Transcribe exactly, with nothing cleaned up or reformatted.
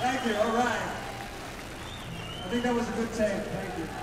Thank you, all right. I think that was a good take, thank you.